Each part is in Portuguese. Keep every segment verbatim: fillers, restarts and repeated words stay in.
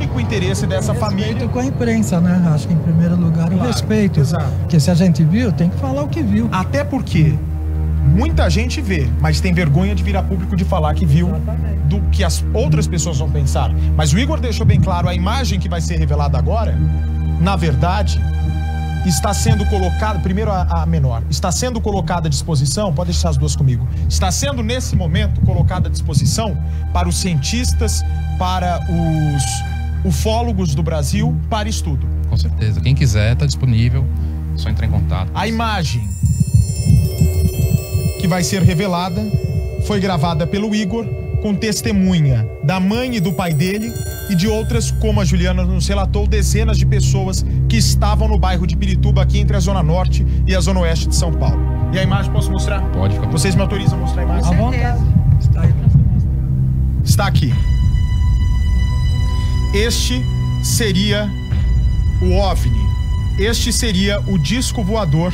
único interesse dessa respeito família. Respeito com a imprensa, né? Acho que em primeiro lugar claro, o respeito. Exato. Porque se a gente viu, tem que falar o que viu. Até porque muita gente vê, mas tem vergonha de vir a público de falar que viu. Exatamente. Do que as outras pessoas vão pensar. Mas o Igor deixou bem claro, a imagem que vai ser revelada agora, na verdade... está sendo colocada, primeiro a, a menor, está sendo colocada à disposição, pode deixar as duas comigo, está sendo nesse momento colocada à disposição para os cientistas, para os ufólogos do Brasil, para estudo. Com certeza, quem quiser está disponível, só entrar em contato. A imagem que vai ser revelada foi gravada pelo Igor com testemunha da mãe e do pai dele e de outras, como a Juliana nos relatou, dezenas de pessoas que estavam no bairro de Pirituba, aqui entre a Zona Norte e a Zona Oeste de São Paulo. E a imagem, posso mostrar? Pode ficar. Vocês me autorizam a mostrar a imagem? Com certeza. Está aí pra ser mostrado. Está aqui. Este seria o OVNI. Este seria o disco voador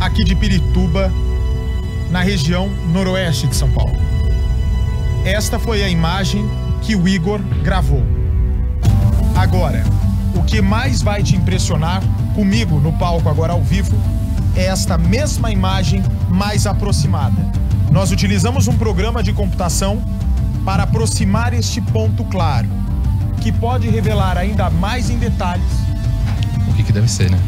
aqui de Pirituba, na região noroeste de São Paulo. Esta foi a imagem que o Igor gravou. Agora, o que mais vai te impressionar comigo no palco agora ao vivo é esta mesma imagem mais aproximada. Nós utilizamos um programa de computação para aproximar este ponto claro, que pode revelar ainda mais em detalhes o que que deve ser, né?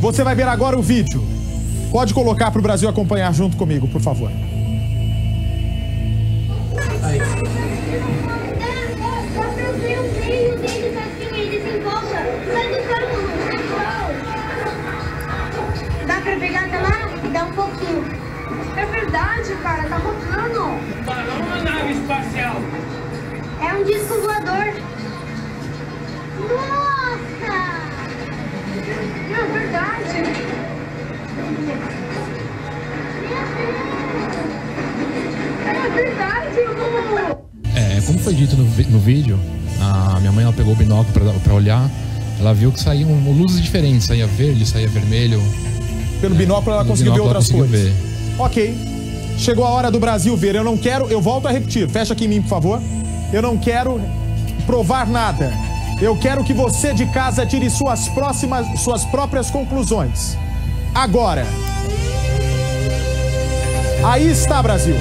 Você vai ver agora o vídeo. Pode colocar para o Brasil acompanhar junto comigo, por favor. Aí. Dá para pegar até lá e dar um pouquinho. É verdade, cara, tá rodando. Não é uma nave espacial. É um disco voador. Nossa! Não, é verdade. É verdade, amor. É, como foi dito no, no vídeo, a minha mãe ela pegou o binóculo pra, pra olhar, ela viu que saíam luzes diferentes, saía verde, saía vermelho. Pelo né? binóculo ela no conseguiu binóculo ver outras coisas. Ok, chegou a hora do Brasil ver. Eu não quero, eu volto a repetir, fecha aqui em mim, por favor. Eu não quero provar nada. Eu quero que você de casa tire suas próximas, suas próprias conclusões. Agora. Aí está, Brasil.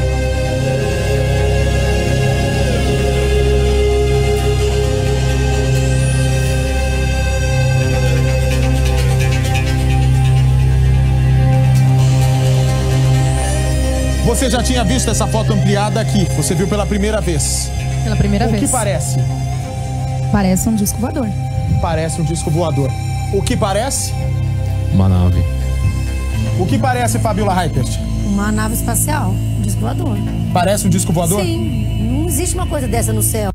Você já tinha visto essa foto ampliada aqui. Você viu pela primeira vez. Pela primeira vez. O que parece? Parece um disco voador. Parece um disco voador. O que parece? Uma nave. O que parece, Fabíola Reichert? Uma nave espacial, um disco voador. Parece um disco voador? Sim, não existe uma coisa dessa no céu.